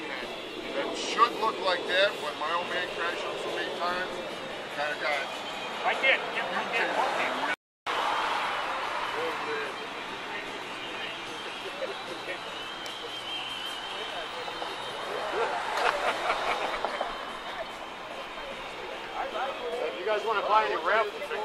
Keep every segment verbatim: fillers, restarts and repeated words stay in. man. That should look like that when my old man crashed on so many times. Kind of guy. I did. Yeah, I did. Okay. If you guys want to buy any raffles, you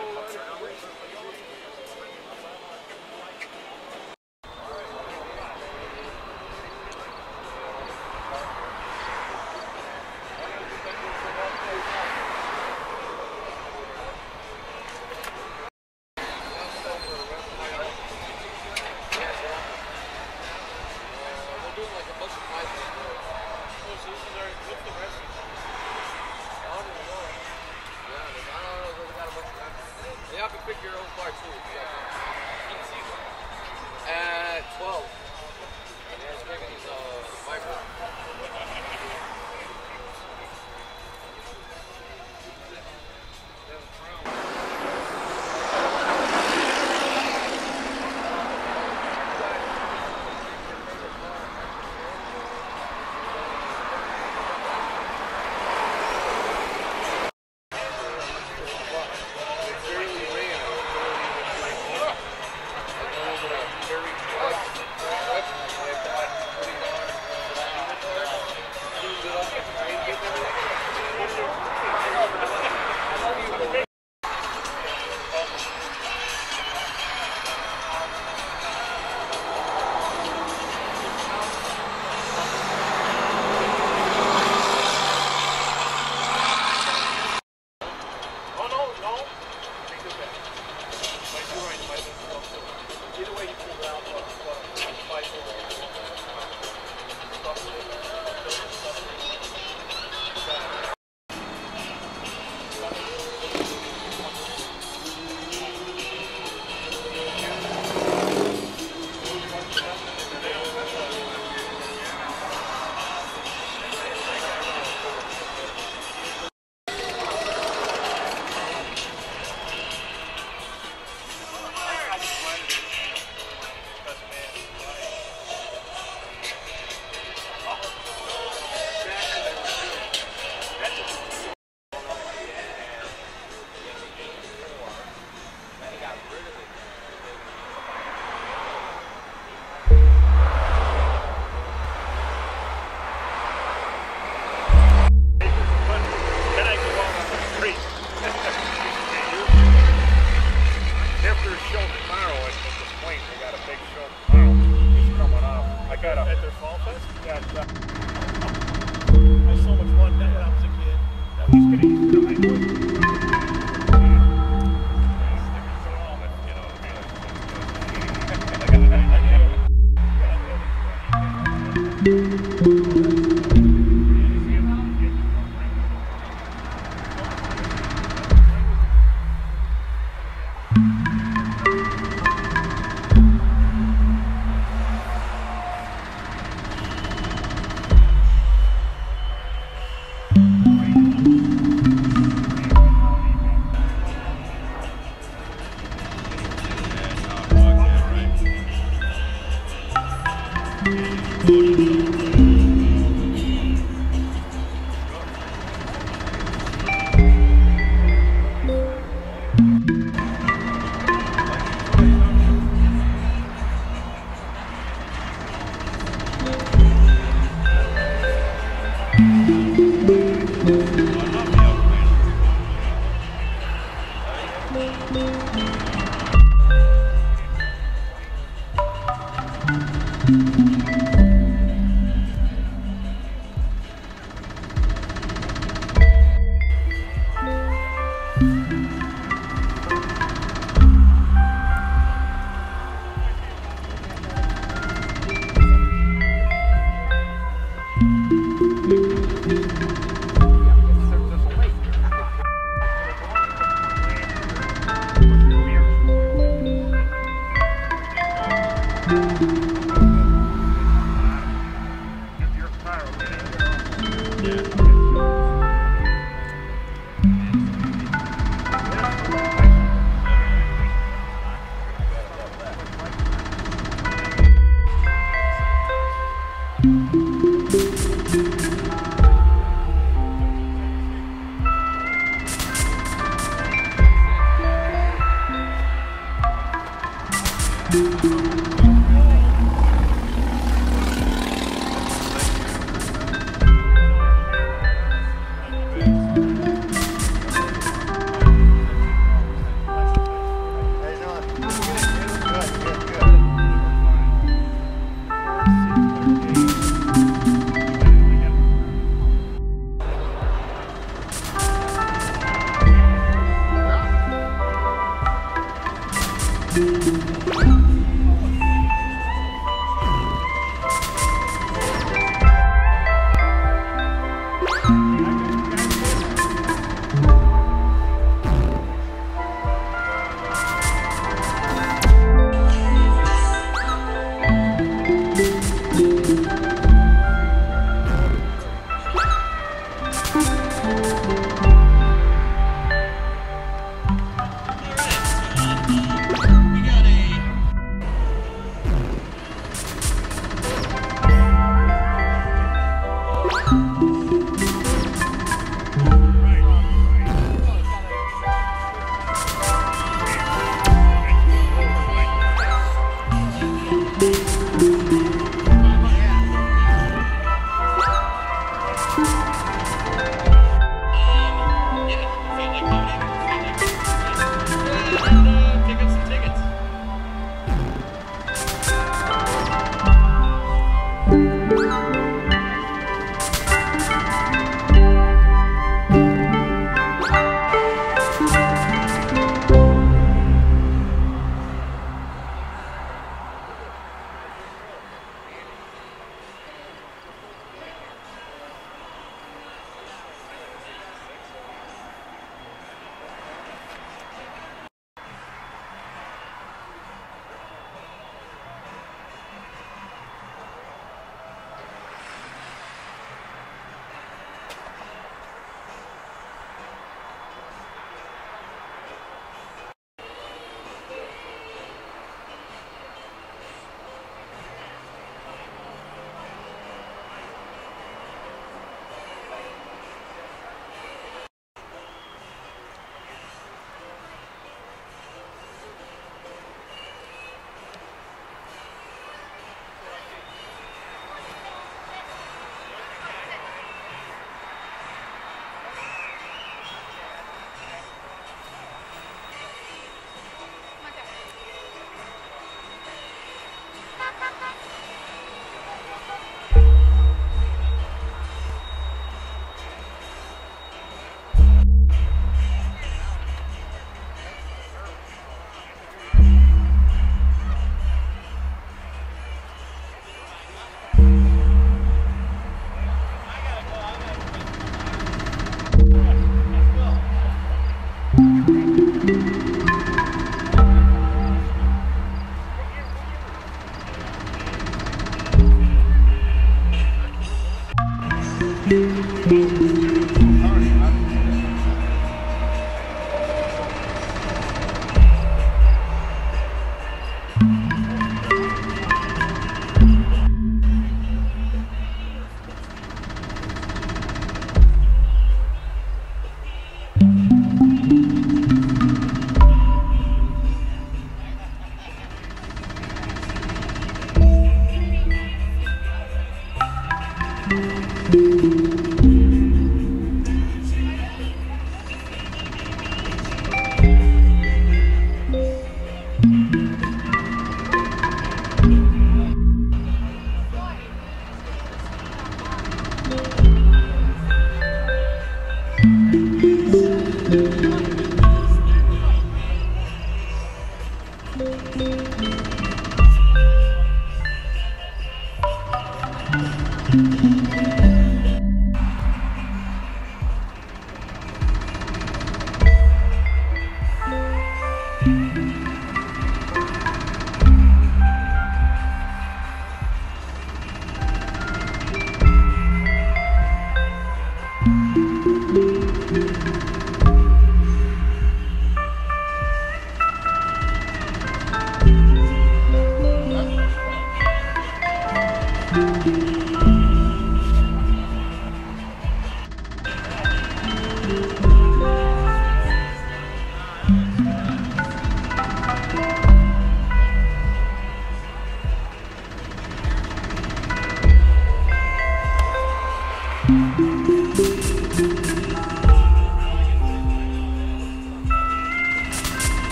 You